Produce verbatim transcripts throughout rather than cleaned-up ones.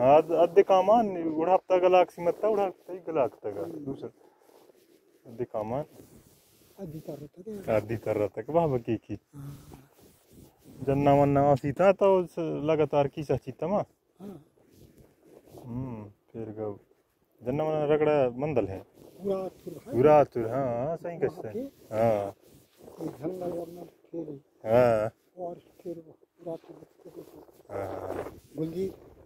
आद आधे कामान उड़ापता गलाक सीमता उड़ापता ही गलाकता का दूसरा आधे कामान आधी कर रहा था आधी कर रहा था कि बाबा की की जन्ना वन्ना सीता तो लगातार की सचिता माँ। हम्म फिर कब जन्ना वन्ना रगड़ा मंदल है बुरा तुर। हाँ सही कहते हैं। हाँ जन्ना वन्ना फिर हाँ और फिर बुरा तुर। हाँ गुंजी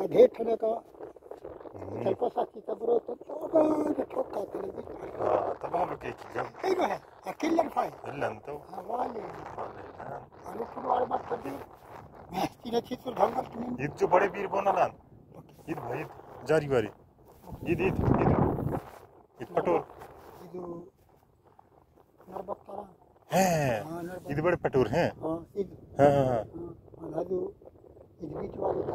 तेरा ढेर ठने का तेरे पास आती तब रोत तो बाहर ठोक का तेरे बीच। हाँ तब आप क्या किया ठीक है अकेले फाइ अकेले तो वाले अरे पुराने बात कर दी मैं तीन चीज़ तो ढंग कर तुम ये जो बड़े बीर बोना लान ये भाई जारी बारी ये ये ये पटोर ये जो नरबक तारा हैं इधर बड़े पटोर हैं। हाँ हाँ हाँ जो इधर बीच वाले का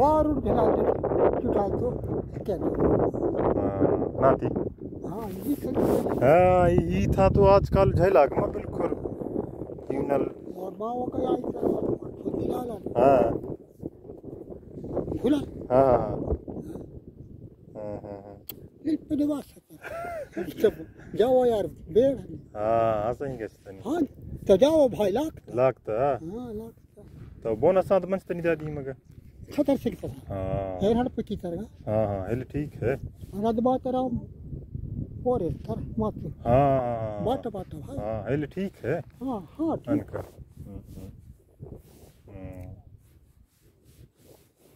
वारुण जलाते चुटातो क्या नाती। हाँ ये हाँ ये था तो आजकल झेलाग में बिल्कुल यूनल और माँओं का याद करो खुदी लाला। हाँ खुला। हाँ हाँ हाँ हाँ इतने निवास है सब जाओ यार बेर। हाँ आसान ही कैसे नहीं। हाँ तो जाओ भाई लाख लाख तो। हाँ लाख तो बोनस आठ मंच तो नहीं जाती मगर खतर से कितना हाँ ये हर पे कितना का। हाँ हाँ ये ठीक है रात बात राम पौरे तर मात। हाँ बात बात भाई। हाँ ये ठीक है। हाँ हाँ अनका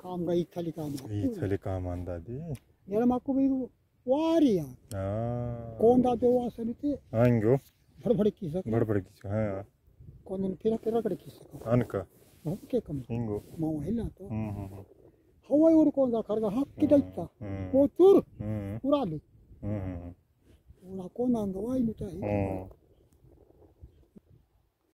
काम का इच्छा लिकाम इच्छा लिकाम आंधा दी यार माकू भी वारिया। हाँ कौन दादे वासन थे आएंगे भर भर किस्सा भर भर किस्सा। हाँ कौन दिन फिर फिर कर किस्सा अनका हाँ क्या कम इंगो माँ हिला तो हवाई और कौन सा करेगा हाँ किधर इतना वो तुर उड़ा ली उड़ा कौन आंगवाई नहीं चाहिए।